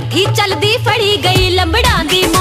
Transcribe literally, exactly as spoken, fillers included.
भट्ठी चलदी फड़ी गई लंबड़ां दी।